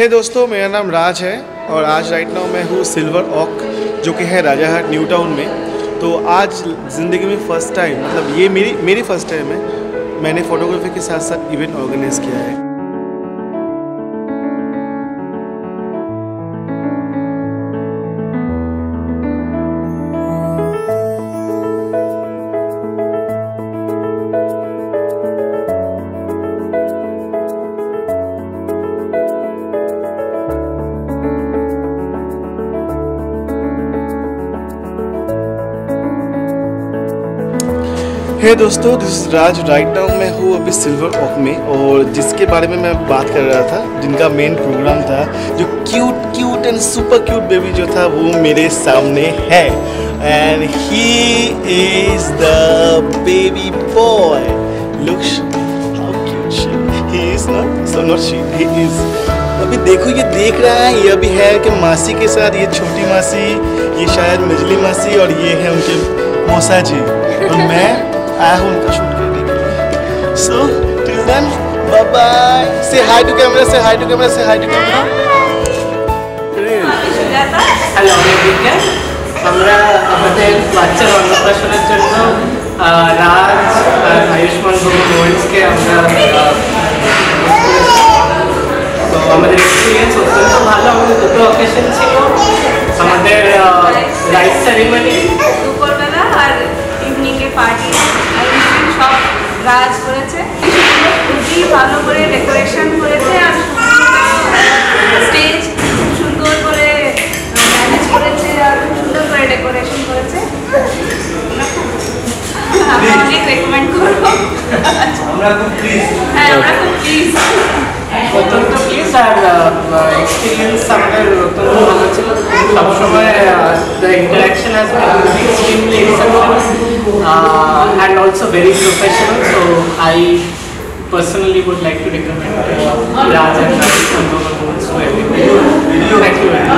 हे दोस्तों, मेरा नाम राज है और आज राइट नाउ मैं हूँ सिल्वर ऑक जो कि है राजा हाट न्यू टाउन में। तो आज ज़िंदगी में फ़र्स्ट टाइम, मतलब ये मेरी फ़र्स्ट टाइम है, मैंने फ़ोटोग्राफी के साथ साथ इवेंट ऑर्गेनाइज़ किया है। हे दोस्तों, this is Raj. Right now मैं हूँ अभी सिल्वर ऑक में, और जिसके बारे में मैं बात कर रहा था, जिनका मेन प्रोग्राम था, जो cute and super cute baby जो था वो मेरे सामने है, and he is the baby boy. Look how cute he is, not so not she, he is. अभी देखो, ये देख रहा है, ये अभी है कि मासी के साथ, ये छोटी मासी, ये शायद मजली मासी, और ये है उनके मौसा जी, और मैं आया हूँ उनका शूट करने के लिए। So till then, bye bye. Say hi to camera, से हाय टू कैमरा, से हाय टू कैमरा। আমরা আমাদের বাচ্চা অন্নপ্রাশনের জন্য রাজ আর আয়ুষ্মান গোয়েলকে আমরা তো আমাদের এক্সপিরিয়েন্স অত্যন্ত ভালো। আমাদের দুটো অকেশন ছিল, আমাদের লাইট সেরিমনি দুপুরবেলা আর ইভিনিংয়ে পার্টি রাজ করেছে, খুবই ভালো করে ডেকোরেশন করেছে আর স্টেজ সুন্দর করে ম্যানেজ করেছে আর সুন্দর করে ডেকোরেশন করেছে। আমি অনেক রেকমেন্ড করব। আমরা খুব প্লিজ, হ্যাঁ আমরা খুব প্লিজ, অত্যন্ত প্লিজ। আর এক্সপিরিয়েন্স আমাদের অত্যন্ত ভালো ছিল। সবসময় interaction has been extremely exceptional and also very professional, so I personally would like to recommend Raj and Raj to everyone. Thank you.